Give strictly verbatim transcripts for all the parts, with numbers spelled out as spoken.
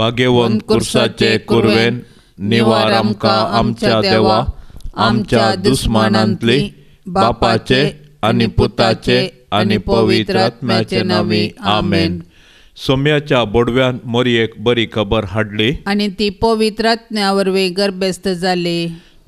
भाग्यवान पुरुषाचे कुर्वेन निवारमका आमच्या देवा आमच्या दुश्मनांतली बापाचे आणि पुताचे आणि पवित्र आत्म्याचे नावी आमेन। सोम्याच्या बोडव्यान मोरी एक बरी खबर हाडली आणि ती पवित्र आत्म्यावरवी गर्भस्थ झाली।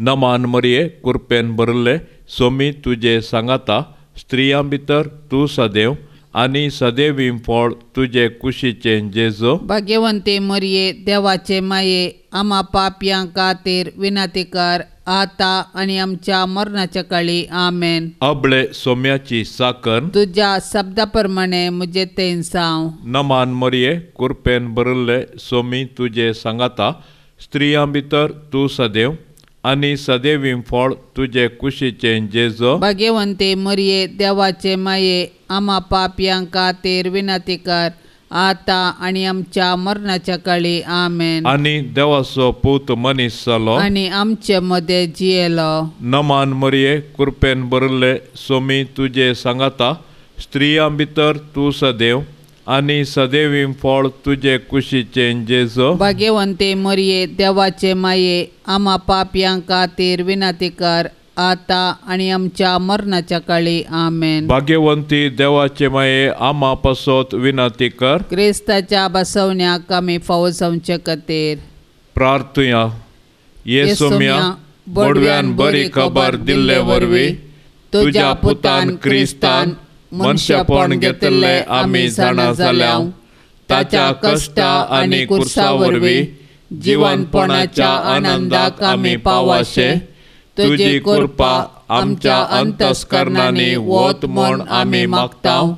नमान मरिये कुर्पेन भरले सोमी तुझे सांगता स्त्रियां भितर तू सदैव आणि सदैवी फळ तुझे कुशीचे जेजो। भाग्यवंते मरिये देवाचे माये आमा पापयां खातीर विनातिकार आता आणि आमच्या मरणाच्या काळी आमेन। अबळे सोम्याची साकण तुझ्या शब्दाप्रमाणे मुझे तेन सांव। नमान मरिये कुर्पेन भरले सोमी तुझे सांगता स्त्रियां भितर तू सदैव आणि सदैवी फळ तुझे कुशीचे जेजो। भाग्यवंते मरिये देवाचे माये आमा पापयां खातीर विनंती कर आता आणि आमच्या मरणाच्या काळी आमेन। आणि देवाचो पूत मनीस जालो आणि आमचे मध्ये जियेलो। नमान मरिये कुर्पेन भरले सोमी तुझे सांगता स्त्रियां भितर तू सदैव आणि सदैवी फळ तुझे कुशीचे जेजो। भाग्यवंते मरिये देवाचे माये आमा पापयां खातीर विनंती कर आता आणि आमच्या मरणाच्या काळी आमेन। भाग्यवंती देवाचे माये आमा पसोत विनंती कर क्रिस्ताच्या बसवण्याक आमी फौजमचे खातीर प्रार्थुया। येसुम्या बोडव्यान बरी खबर दिल्ले वरवी तुझ्या पुतान क्रिस्तान मनशापण घेतले आमी जाणा जाल्याव ताच्या कष्टा आणि कुर्सावरवी जीवनपणाच्या आनंदाक आमी पावाशे। तुझी कृपा आमच्या अंतस्करणाने वत म्हण आम्ही मागताव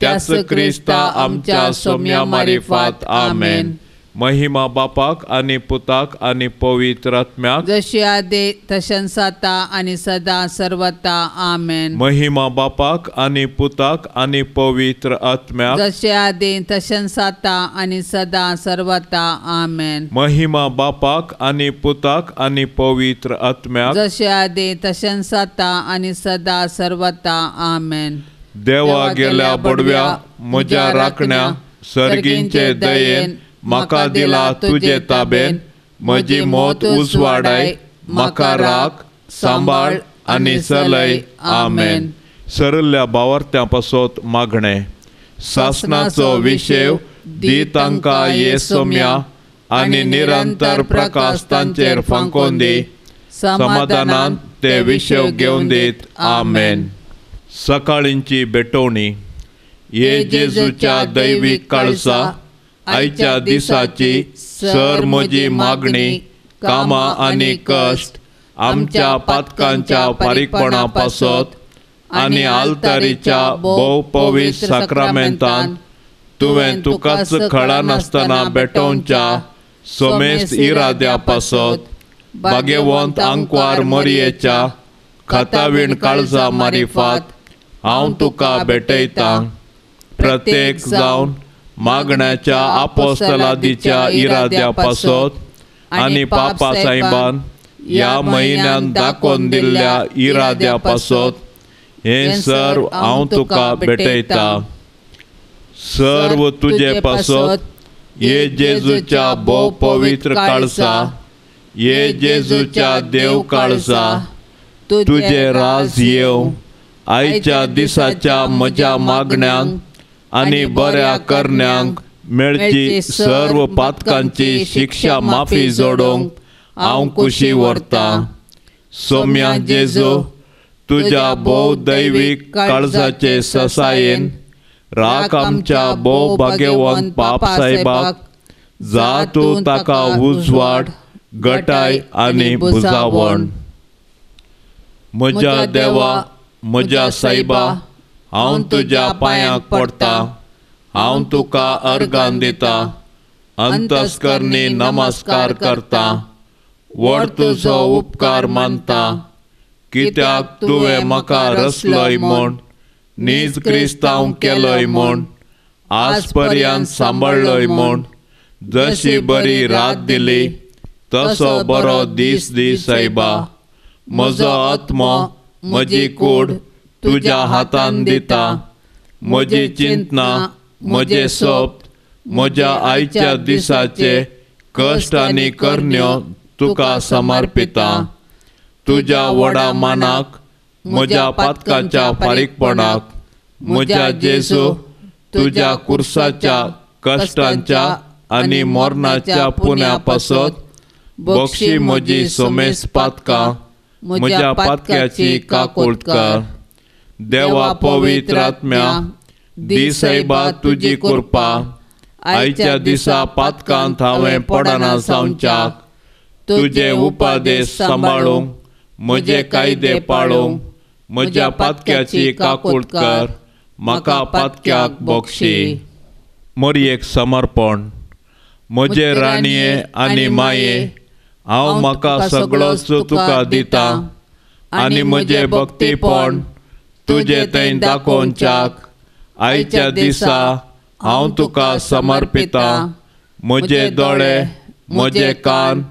त्यास क्रिस्ता आमच्या सोम्या मारिफात आमेन। महिमा बापाक आणि पुताक आणि पवित्र आत्म्याक जशी आदे तशेंच आता आणि सदा सर्वता आमेन। महिमा बापाक आणि पुताक आणि पवित्र आत्म्याक जशी आदे तशेंच आता आणि सदा सर्वता आमेन। महिमा बापाक आणि पुताक आणि पवित्र आत्म्याक जशी आदे तशेंच आता आणि सदा सर्वता आमेन। देवा गेल्या बडव्या मजा राखण्या सर्गींचे दयेन मका दिला तुझे ताबेन मजी मौत उसवाडाय मका राख सांभाळ आणि सलय आमेन। सरल्या बावार्थ्या पसोत मागणे शासनाचो विशेव दी तांकां ये सोम्या आणि निरंतर प्रकाश तांचेर फांकोन दी समाधानान ते विशेव घेवन दीत आमेन। सकाळींची बेटवणी ये जेजूच्या दैवी काळसा आयच्या दिसाची सर म्हजी मागणी कामा आणि कष्ट आमच्या पातकांच्या पारीकपणा पासत आणि आल्तारीच्या भोवपवी साक्रामेंतान तुवें तुकाच खळा नासतना बेटोवच्या सोमेस्त इराद्या पासत भाग्यवंत आंकवार मरियेच्या खाताविण काळजा मारिफात हांव तुका भेटयतां प्रत्येक जावन मागण्याच्या आपोस्तलादीच्या इराद्या पासत आणि पापा साहेबान या महिन्यान दाखोवन दिल्ल्या इराद्या पासत हे सर्व हांव तुका भेटयता। सर्व तुझे पासत ये जेजूच्या भोव पवित्र काळसा ये जेजूच्या देव काळसा तुझे राज येव आयच्या दिसाच्या म्हज्या मागण्यांक आणि बऱ्या करण्यांक मेळची सर्व पातकांची शिक्षा माफी जोडोंक हांव खुशी व्हरतां। सोम्या जेजो तुज्या भोव दैवीक काळजाचे ससायेन राख आमच्या भोव भाग्यवंत बाप साहेबाक जा तूं ताका उजवाड गटाय आनी बुजावण। म्हज्या देवा म्हज्या साहेबा हांव तुज्या पांयांक पडटा हांव तुका अर्गान दिता अंतस्करणी नमस्कार करता व्हड तुजो उपकार मानता कित्याक तुवें म्हाका रसलोय म्हूण नीज क्रिस्तांव केलोय म्हूण आज पर्यंत सांबाळलोय म्हूण जशी बरी रात दिली तसो बरो दीस दी सायबा। म्हजो आत्मो म्हजी कूड तुझ्या हातान दिता म्हजी चिंतना म्हजे सोबत मजा आयच्या दिसाचे कष्टाने करण्यो तुका समर्पिता। तुझ्या वडा मनाक मजा पातकाच्या फारीकपणाक मजा जेसू तुझ्या कुर्साच्या कष्टांच्या आणि मरणाच्या पुण्यापासत बक्षी म्हजी सोमेस पातका म्हज्या पातक्याची काकोट कर। देवा पवित्र आत्म्या दिसैबा तुजी कृपा आयच्या दिसा पातकांत हांवें पडना सांच्याक तुझे उपादेश सांबाळूंक म्हजे कायदे पाळूंक म्हज्या पातक्याची काकोट कर। म्हाका पातक्याक बक्षी। मोरयेक समर्पण। म्हजे राणये आनी माये हांव म्हाका सगळो तुका दिता आनी म्हजे भक्तीपण तुजे थंय दाखोवच्याक आयच्या दिसा हांव तुका समर्पिता। म्हजे दोळे म्हजे कान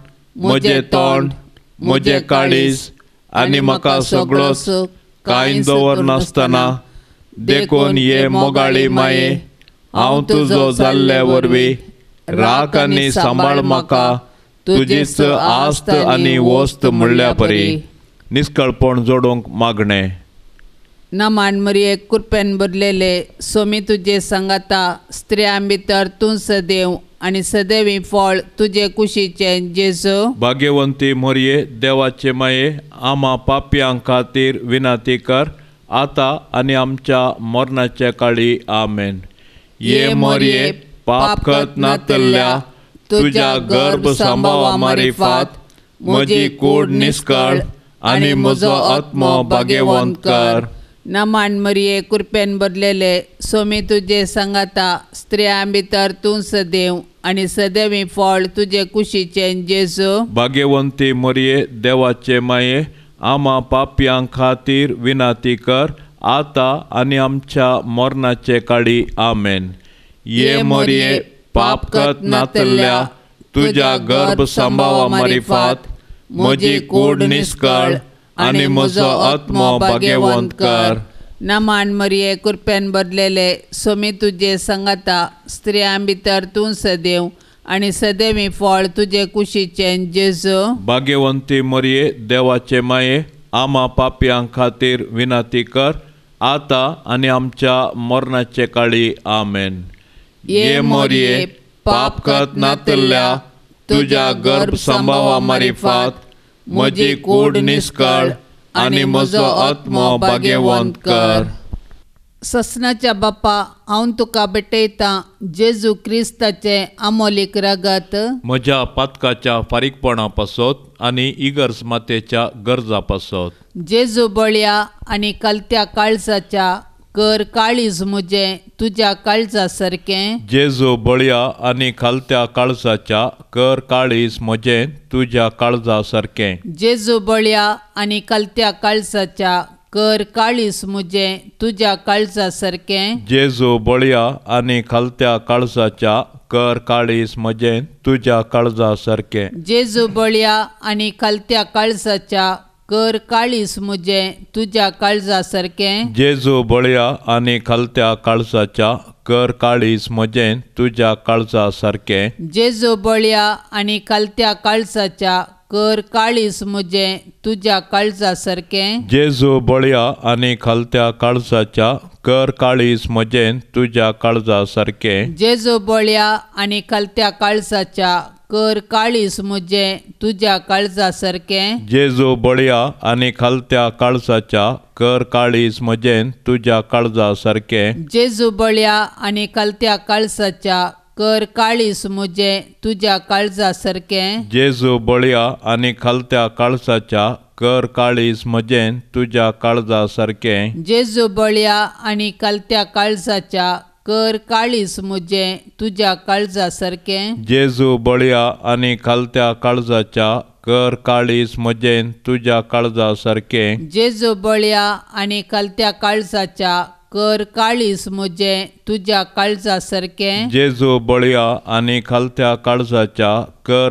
म्हजे तोंड म्हजे काळीज आनी म्हाका सगळो कांय दवर नासतना देखून ये मोगाळी माये हांव तुजो जाल्ले वरवीं राख आनी सांबाळ म्हाका तुजीच आस्त आनी वस्त म्हणल्या परी। निस्कळपण जोडूंक मागणें। नमान मरये कृपेन बदलेले सोमी तुजे सांगाता स्त्रिया भितर तूं सदैव आनी सदैवी फळ तुजे कुशीचे जेजू। भाग्यवंती मरये देवाचे माये आमा पापयां खातीर विनाती कर आतां आनी आमच्या मरणाचे काळी। आमेन। ये मरये पाप करत नातल्या तुझ्या गर्भ सांबावा मारिफात म्हजी कूड निस्कळ आनी म्हजो आत्मो भाग्यवंत कर। नमान मरये कृपेन बदलेले सोमी तुजे सांगाता स्त्रिया भितर तूं सदैव आनी सदैवी फळ तुजे कुशीचे जेजू। भाग्यवंती मरये देवाचे माये आमा पापयां खातीर विनाती कर आतां आनी आमच्या मरणाचे काळी। आमेन। ये मरये पाप करत नातल्या तुझ्या गर्भ सांबावा मारिफात म्हजी कूड निस्कळ आनी म्हजो आत्मो भाग्यवंत कर। नमान मरये कृपेन बदलेले सोमी तुजे सांगाता स्त्रिया भितर तूं सदैव आनी सदैवी फळ तुजे कुशीचे जेजू। भाग्यवंती मरये देवाचे माये आमा पापयां खातीर विनाती कर आतां आनी आमच्या मरणाचे काळी। आमेन। ये मरये पाप करत नातल्या तुझ्या गर्भ सांबावा मारिफात म्हजी कूड निस्कळ आनी म्हजो आत्मो भाग्यवंत कर। ससनाच्या बापा हांव तुका भेटयतां जेजू क्रिस्ताचे आमोलीक रगत म्हज्या पातकाच्या फारीकपणा पासत आनी इगर्ज मातेच्या गरजा पासत। जेजू बळ्या आनी कलत्या काळजाच्या कर काळीज म्हजे तुज्या काळजा सारकें। जेजू बळ्या आनी खालत्या काळजाच्या कर काळीज म्हजें तुज्या काळजा सारकें। जेजू बळ्या आनी खालत्या काळजाच्या कर काळीज म्हजें तुज्या काळजा सारकें। जेजू बळ्या आनी खालत्या काळजाच्या कर काळीज म्हजें तुज्या काळजा सारकें। जेजू बळ्या आनी खालत्या काळजाच्या कर काळीज म्हजे तुज्या काळजा सारकें। जेजू बळ्या आनी खालत्या काळजाच्या कर काळीज म्हजें तुज्या काळजा सारकें। जेजू बळ्या आनी खालत्या काळजाच्या कर काळीज म्हजें तुज्या काळजा सारकें। जेजू बळ्या आनी खालत्या काळजाच्या कर काळीज म्हजें तुज्या काळजा सारकें। जेजू बळ्या आनी खालत्या काळजाच्या कर काळीज म्हजे तुज्या काळजा सारकें। जेजू बळ्या आनी खालत्या काळजाच्या कर काळीज म्हजें तुज्या काळजा सारकें। जेजू बळ्या आनी खालत्या काळजाच्या कर काळीज म्हजें तुज्या काळजा सारकें। जेजू बळ्या आनी खालत्या काळजाच्या कर काळीज म्हजें तुज्या काळजा सारकें। जेजू बळ्या आनी खालत्या काळजाच्या कर काळीज म्हजें तुज्या काळजा सारकें। जेजू बळ्या आनी खालत्या काळजाच्या कर काळीज म्हजें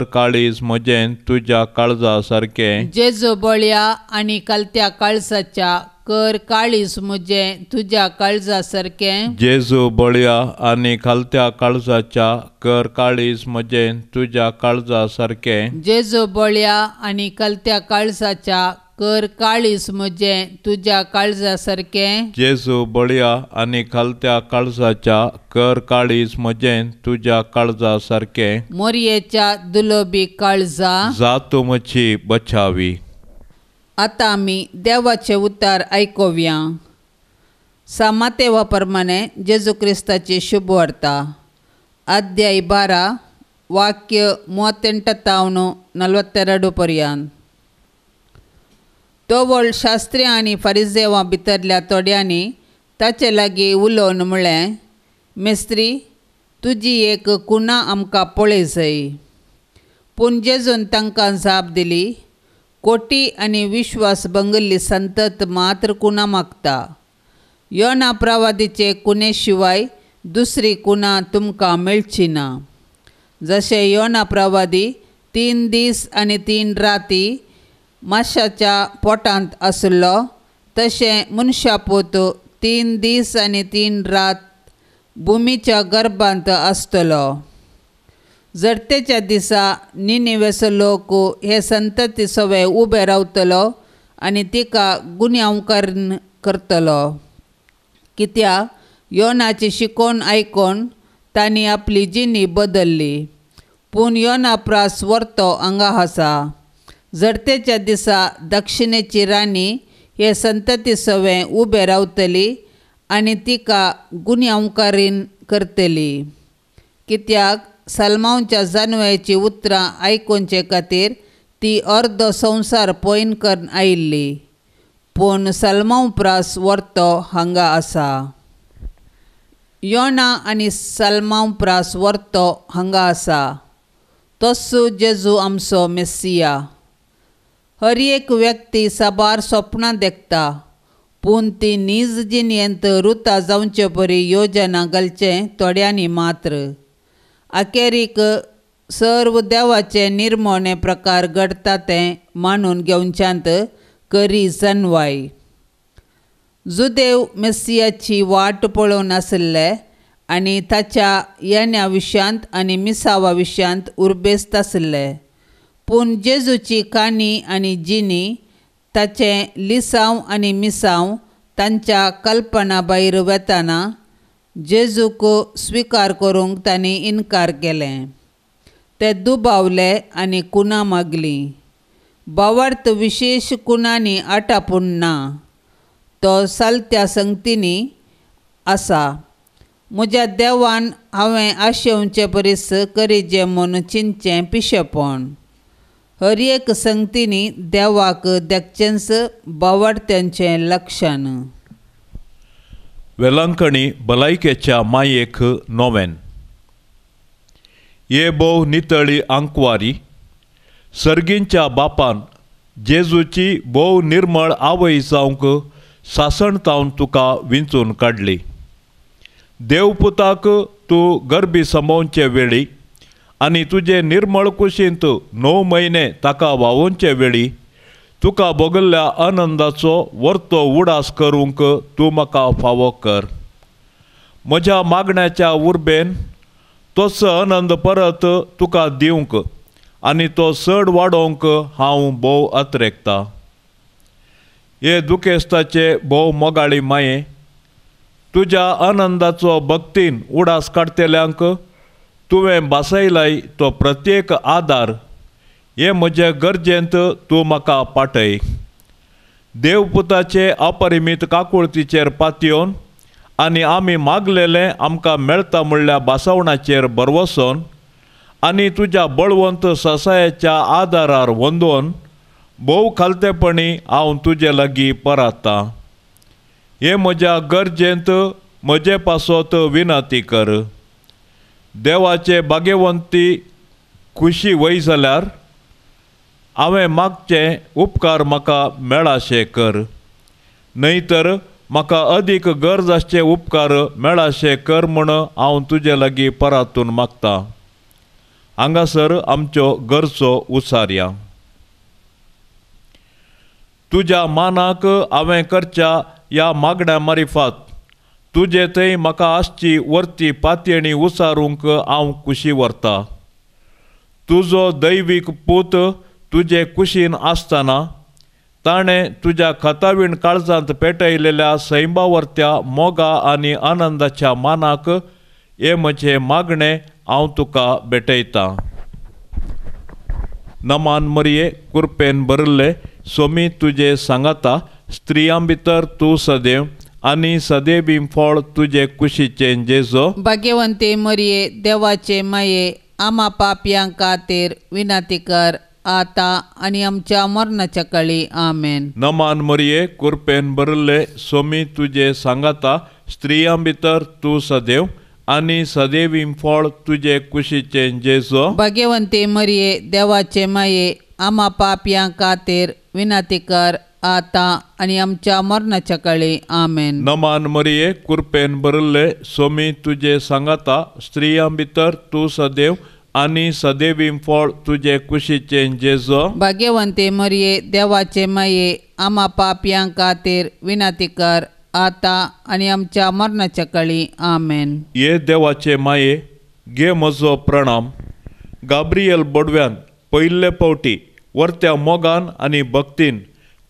तुज्या काळजा सारकें। जेजू बळ्या आनी खालत्या काळजाच्या कर काळीज म्हजें तुज्या काळजा सारकें। जेजू बळ्या आनी खालत्या काळजाच्या कर काळीज म्हजें तुज्या काळजा सारकें। जेजू बळ्या आनी खालत्या काळजाच्या कर काळीस मुझे तुझ्या काळजासारखे. जेजू बोलया आणि खालत्या काळजाच्या कर काळीस मुझे तुझ्या काळजासारखे. जेजू बोलया आणि खालत्या काळजाच्या कर काळीस मुझे तुझ्या काळजासारखे. जेजू बोलया आणि खालत्या काळजाच्या कर काळीस मुझे तुझ्या काळजासारखे. मोरयेच्या दुलोबी काळजा जा तू मची बचावी. आता आम्ही देवाचे उतार ऐकूया. सामातेवा प्रमाणे जेजू क्रिस्ताची शुभवार्ता अध्याय बारा वाक्य ಮೂವತ್ತೆಂಟು ನಲವತ್ತೆರಡು पर्यंत. तो वळ शास्त्री आणि फरिजेवा भितरल्या थोड्यांनी ताचे लागीं उलोवन म्हळें, मिस्त्री तुजी एक खुणा आमकां पळय जाय. पूण जेजून तांकां जाप दिली, कोटी आणि विश्वास बंगल्ली संतत मात्र कुणा मागता. योना प्रवादीचे कुणे शिवाय दुसरी कुणा तुमकां मेळची ना. जशे योना प्रवादी तीन दीस आणि तीन राती माशाच्या पोटांत आसलो, तशें मनशापूत तीन दीस आणि तीन रात भुमीच्या गर्भांत आसतलो. जडतेच्या दिसा निनिवेचो लोक हे संतती सवय उबे रावतलो आनी तिका गुन्यांवकरण करतलो. कित्याक योनाची शिकोवन आयकून तांणी आपली जिणी बदल्ली. पूण योना प्रास वर्तो हांगा आसा. जडतेच्या दिसा दक्षिणेची राणी हे संतती सवय उबे रावतली आनी तिका गुन्यांवकरण करतली. कित्याक सलमांच्या जानवेची उतरां आयकोनचे खातीर ती अर्द संवसार पयन करून आयिल्ली. पूण सलमांव प्रास वर्तो हांगा आसा. योना आनी सलमांव प्रास वर्तो हांगा आसा. तस्सू जेजू आमचो मेसिया. हर एक व्यक्ती साबार स्वप्नां देखता, पूण ती नीज जिणेंत रुता जावचे परी योजना घालचें थोड्यांनी मात्र. अखेरीक सर्व देवाचे निर्मोणे प्रकार घडटा तें मानून घेवच्यांत करी जनवाय. जुदेव मेसियाची वाट पळोवन आसले आनी ताच्या येण्या विशयांत आनी मिसावा विशयांत उर्बेस्त आसले. पूण जेजूची काणी आनी जिणी ताचें लिसांव आनी मिसांव तांच्या कल्पना भायर वेतना जेजूक स्वीकार करूंक तांणी इन्कार केले. ते दुबावले आनी कुणा मागली. भावार्थ विशेष कुणांनी आटापूण ना, तो चलत्या संगतीनी आसा. म्हज्या देवान हांवें आशेवचे परिस करी जे म्हूण चिंतचें पिशेपण. हर एक संगतीनी देवाक देखचेंच भावार्थ्यांचें लक्षण. वेलांकणी भलायकेच्या मायेक नोवेन. ये भोव नितळी आंकवारी. सर्गींच्या बापान जेजूची भोव निर्मळ आवय जावंक सासणतावन तुका विंचून काडली. देवपुताक तूं गर्भी सांबावचे वेळी आनी तुजे निर्मळ कुशींत णव म्हयने ताका वावोवचे वेळी तुका भोगल्ल्या आनंदाचो वर्तो उडास करूंक तूं म्हाका फावो कर. म्हज्या मागण्याच्या उर्बेन तोच आनंद परत तुका दिवंक आनी तो चड वाडोवंक हांव भोव अत्रेकता. हे दुखेस्ताचे भोव मोगाळी माये, तुज्या आनंदाचो भक्तीन उडास काडतल्यांक तुवें बासायलाय तो प्रत्येक आदार हे म्हजे गरजेंत तूं म्हाका पाठय. देवपुताचे अपरिमीत काकुळतीचेर पातयोन आनी आमी मागलेलें आमकां मेळटा म्हणल्या बासावणाचेर बरवसोन आनी तुज्या बळवंत ससायाच्या आदारार वंदोवन भोव खालतेपणी हांव तुजे लागीं परतां. हे म्हज्या गरजेंत म्हजे पासत विनंती कर. देवाचे बागेवंती खुशी वय जाल्यार हांवें मागचें उपकार म्हाका मेळाशें कर, नाहीतर म्हाका अदीक गरज आसचे उपकार मेळाशें कर म्हूण हांव तुजे लागीं परातून मागतां. हांगासर आमच्यो गरजो उसारया. तुझ्या मानाक हांवें करच्या ह्या मागण्या मारिफात तुझे थंय म्हाका आसची वरती पातयणी उसारूंक हांव कुशी व्हरता। तुजो दैवीक पूत तुजे कुशीन आसतना ताणें तुज्या खतावीण काळजांत पेटयलेल्या सैमावरत्या मोगा आनी आनंदाच्या मानाक हे म्हजें मागणें हांव तुका भेटयतां। नमान मरिये कुर्पेन भरिल्ले सोमी तुजे सांगाता स्त्रियां भितर तूं सदैव आनी सदैवी फळ तुजे कुशीचे जेजो। भाग्यवंते मरिये देवाचे माये आमा पापयांक खातीर विनंती कर आता आनी आमच्या मरणाच्या काळी आमेन। नमान मरिये कुर्पेन भरिल्ले सोमी तुजे सांगाता स्त्रियां भितर तूं सदैव आनी सदैवी फळ तुजे कुशीचे जेजो। भाग्यवंते मरिये देवाचे माये आमा पापयांक खातीर विनंती कर आता आनी आमच्या मरणाच्या काळी आमेन। नमान मरिये कुर्पेन भरिल्ले सोमी तुजे सांगाता स्त्रियां भितर तूं सदैव आनी सदैवी फळ तुजे कुशीचे जेजो। भाग्यवंते मरिये देवाचे माये आमा पापयांक खातीर विनंती कर आता आनी आमच्या मरणाच्या काळी आमेन। हे देवाचे माये घे म्हजो प्रणाम। गाब्रिएल बोडव्यान पयल्ले पावटी वरत्या मोगान आनी भक्तीन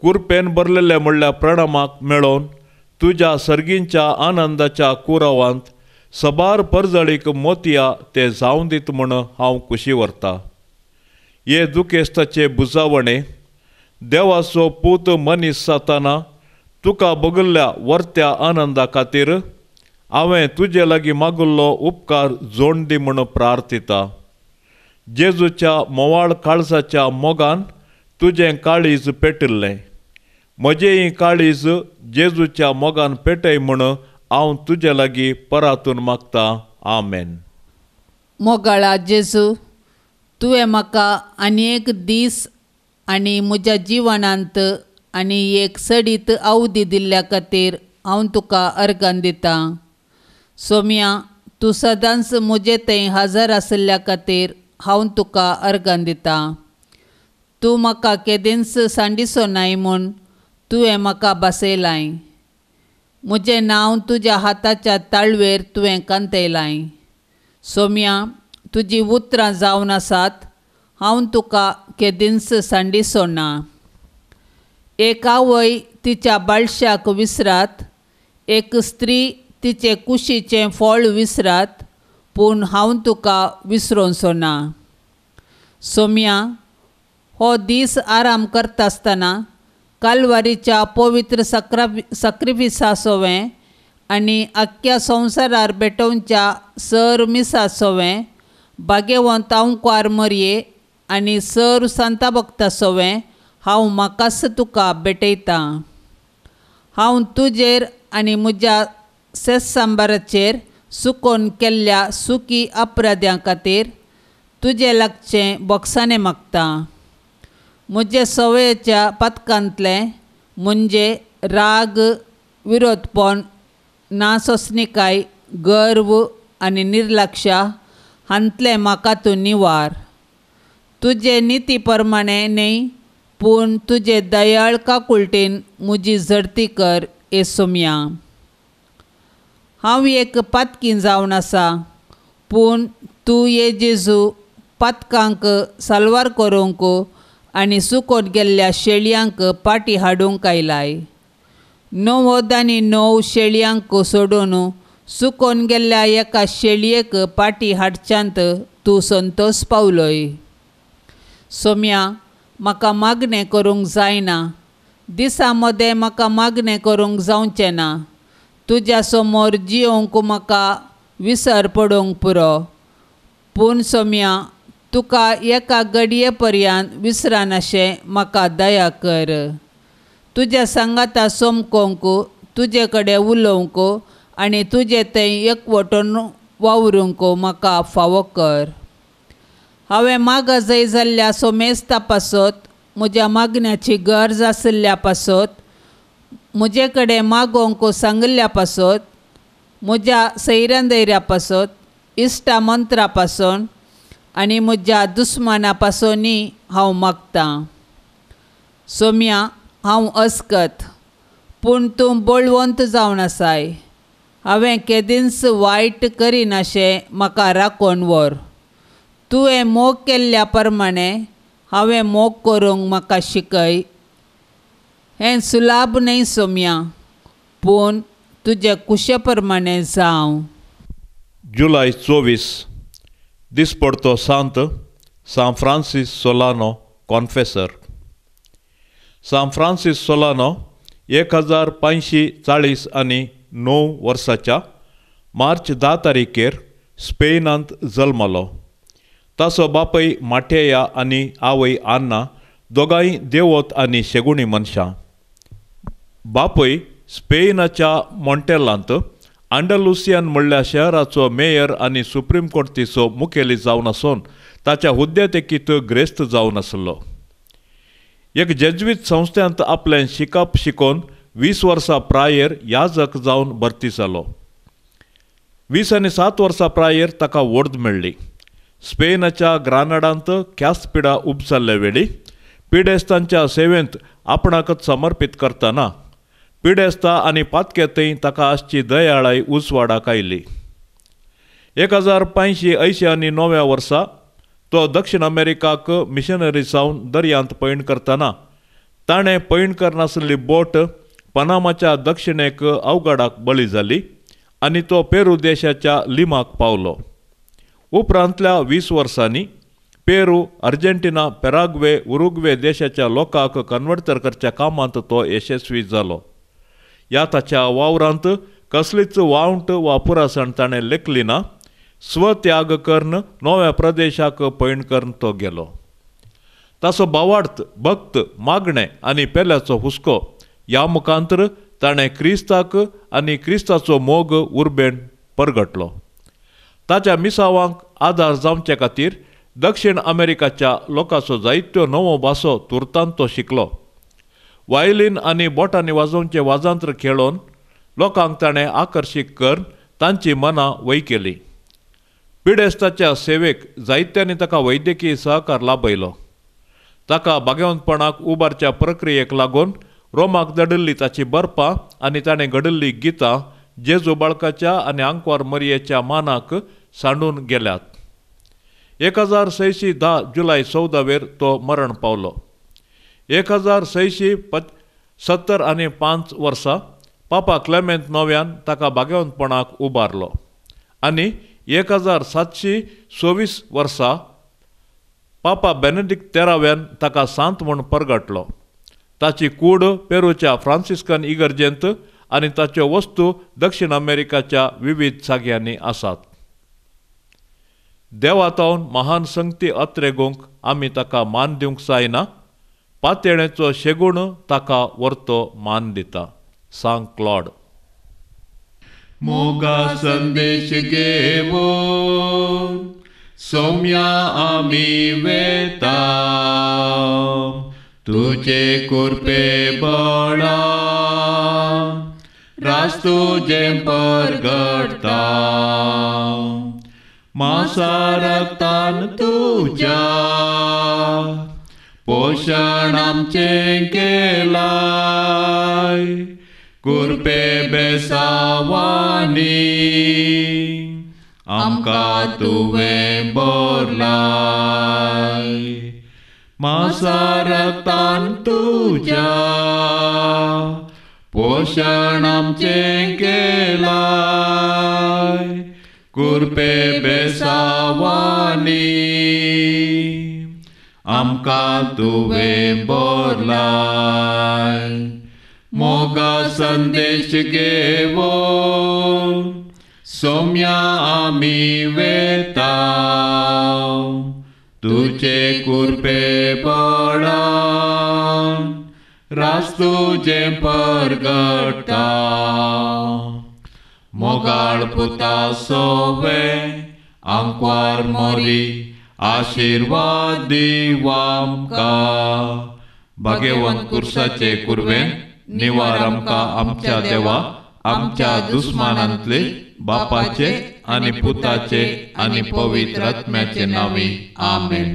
कुर्पेन भरलेले म्हणल्या प्रणामाक मेळोवन तुज्या सर्गींच्या आनंदाच्या कुरावांत सबार परजळीक मोतया ते जावं दीत म्हूण हांव खुशी व्हरता। हे दुखेस्ताचे बुजावणे देवाचो पूत मनीस जाताना तुका बगल्ल्या वरत्या आनंदा खातीर हांवें तुजे लागीं मागुल्लो उपकार जोड दी म्हूण प्रार्थिता। जेजूच्या मोवाळ काळजाच्या मोगान तुजें काळीज पेटिल्लें म्हजें ही काळीज जेजूच्या मोगान पेटय म्हूण हांव तुजे लागीं परातून मागता। आमेन। मोगाळा जेजू तुवें म्हाका आनी एक दीस आनी म्हज्या जिवनांत आनी एक सडीत अवधी दिल्ल्या खातीर हांव तुका अर्गान दिता। सोम्या तूं सदांच म्हजे थंय हजर आसल्या खातीर हांव तुका अर्गान दिता। तूं म्हाका केदेंच सांडिसो नाय म्हूण तुवें म्हाका बसयलाय। म्हजें नांव तुज्या हाताच्या ताळवेर तुवें कांतयलाय। सोम्या तुजी उतरां जावन आसात हांव तुका केदेंच सांडिसो ना। एक आवय तिच्या बाळशाक विसरात, एक स्त्री तिचे कुशीचें फळ विसरात, पूण हांव तुका विसरोन सोना। सोम्या हो दीस आराम करता आसतना कालवारीच्या पवित्र सक्रा सक्रिफिसा सोवें आनी आख्ख्या संवसारार बेटोवच्या सर मिसा सोवें भाग्यवंत कार मरिये आनी सर सांता भक्ता सोवें हांव म्हाकाच तुका भेटयतां। हांव तुजेर आनी म्हज्या सेस सांबाराचेर सुकोन केल्ल्या सुकी अपराध्यां खातीर तुजे लागचें बॉक्सांनी मागतां। म्हजे सवयेच्या पथकांतलें म्हणजे राग, विरोधपण, नासोसणिकाय, गर्व आनी निर्लक्षा हांतलें म्हाका तूं निवार। तुजे निती प्रमाणें न्हय पूण तुजे दयाळ काकुळटेन म्हजी झडती कर। हे सोम्या हांव एक पातकीन जावन आसा पूण तूं हे जेजू पातकांक साल्वार करूंक आनी सुकोन गेल्ल्या शेळयांक पाटी हाडूंक आयलाय। णव ओदांनी णव शेळयांक सोडून सुकोन गेल्ल्या एका शेळयेक पाटी हाडच्यांत तूं संतोश पावलोय। सोम्या म्हाका मागणें करूंक जायना, दिसा मदें म्हाका मागणें करूंक जावचें ना। तुज्या समोर जियोंक म्हाका विसर पडूंक पुरो, पूण सोम्या तुका एका घडये पर्यंत विसरनाशें म्हाका दया कर। तुज्या सांगाता सोमकोंक तुजे कडेन उलोवंक आनी तुजे थंय एकवटून वावरूंक म्हाका फावो कर। हांवें मागा जय जाल्ल्या सोमेस्ता पासत म्हज्या मागण्याची गरज आसल्या पासत म्हजे कडेन मागोंक सांगल्या पासत म्हज्या सैऱ्यां धैऱ्या पासत इश्टा मंत्रा पासून आनी म्हज्या दुस्माना पासुनूय हांव मागतां। सोम्या हांव अस्कत पूण तूं बळवंत जावन आसाय. हांवें केदींच वायट करिनाशें म्हाका राखून व्हर. तुवें मोग केल्ल्या प्रमाणे हांवें मोग करूंक म्हाका शिकय. हें सुलाभ न्हय सोम्या, पूण तुजे कुशे प्रमाणे जावं. जुलाय चोवीस दीस पडतो सांत सान फ्रांसिस सोलानो कॉन्फेसर. सान फ्रांसिस सोलानो एक हजार पांचशी चाळीस आनी णव वर्साच्या मार्च धा तारखेर स्पेनांत जल्मलो. ताचो बापय माटेया आनी आवय आन्ना दोगांय देवत आनी शेगुणी मनशां. बापय स्पेनाच्या मॉन्टेलांत आंडलुसियन म्हणल्या शहराचो मेयर आनी सुप्रीम कोर्टीचो मुखेली जावन आसून ताच्या हुद्दे तेकीत ग्रेस्त जावन आसलो. एक जेज्वीत संस्थेंत आपलें शिकप शिकोवन वीस वर्सां प्रायेर याजक जावन भरती जालो. वीस आनी सात वर्सां प्रायेर ताका वर्द मेळ्ळी. स्पेनाच्या ग्रानाडांत ख्यासपिडा उपजाल्ले वेळी पिडेस्तांच्या सेवेंत आपणाकच समर्पीत करतना पिडेस्ता आनी पातकेतय ताका आसची दयाळाय उसवाडाक आयली. एक हजार पांचशी अंयशीं आनी णव्या वर्सा तो दक्षिण अमेरिकाक मिशनरी जावन दर्यांत पैण करतना ताणें पैण करनासली बोट पनामाच्या दक्षिणेक अवघडाक बळी जाली आनी तो पेरू देशाच्या लिमाक पावलो. उपरांतल्या वीस वर्सांनी पेरू, अर्जेंटिना, पेराग्वे, उरुग्वे देशाच्या लोकांक कन्वर्टर करच्या कामांत तो यशस्वी जालो. ह्या ताच्या वावरांत कसलीच वावंट वा पुरासण ताणें लेखली ना. स्वत्याग करून नव्या प्रदेशाक पैण करून तो गेलो. ताचो भावार्थ, भक्त, मागणें आनी पेल्याचो हुस्को ह्या मुखांतर ताणें क्रिस्ताक आनी क्रिस्ताचो मोग उर्बेण परगटलो. ताच्या मिसावांक आदार जावचे खातीर दक्षिण अमेरिकाच्या लोकांचो जायत्यो नवो भासो तुर्तान तो शिकलो. वायलीन आनी बोटांनी वाजोवचें वाजांत्र खेळोवन लोकांक ताणें आकर्शीत करून तांची मनां वैर केलीं. पिडेस्ताच्या सेवेक जायत्यांनी ताका वैद्यकीय सहकार लाभयलो. ताका बागेवंतपणाक उबारच्या प्रक्रियेक लागून रोमाक धाडिल्लीं ताची बर्पां आनी ताणें घडिल्लीं गितां जेजू बाळकाच्या आनी आंकवार मरियेच्या मानाक सांडून गेल्यात. एक हजार सयशीं धा जुलाय चवदावेर तो मरण पावलो. एक हजार सयशीं पच सत्तर आनी पांच वर्सा पापा क्लेमेंत नव्यान ताका बागेवंतपणाक उबारलो आनी एक हजार सातशीं सव्वीस वर्सा पापा बेनेडिक्ट तेराव्यान ताका सांत म्हूण परगटलो. ताची कूड पेरूच्या फ्रांसिस्कन इगर्जेंत आनी ताच्यो वस्तू दक्षिण अमेरिकाच्या विविध जाग्यांनी आसात. देवातावन महान संगती अत्रेगूंक आमी ताका मान दिवंक जायना. पातळेचो शेगूण ताका वर्तो मान दिता. सांग क्लॉड. मोगा संदेश घेवन सोम्या आमी वेता तुजे कुर्पे बळा राज तुजें परगटता. मासा रक्तान तुज्या पोशण आमचें केलाय. कुर्पे बेसावानी आमकां तुवें भरलाय. मासा रक्तान तुज्या पोशण आमचें केलाय. कुर्पे बेसावानी आमकां तुवें भरलाय. मोगा संदेश घेवन सोम्या आमी वेता तुजे कुर्पे बळा राज तुजें परगटता. मोगाळ पुता सोवे आंकवार मोरी आशिर्वाद दिवा आमकां. भाग्यवान कुर्साचे कुर्वेन निवार आमकां आमच्या देवा आमच्या दुस्मानांतले बापाचे आनी पुताचे आनी पवित्र आत्म्याचे नांवी आमेन.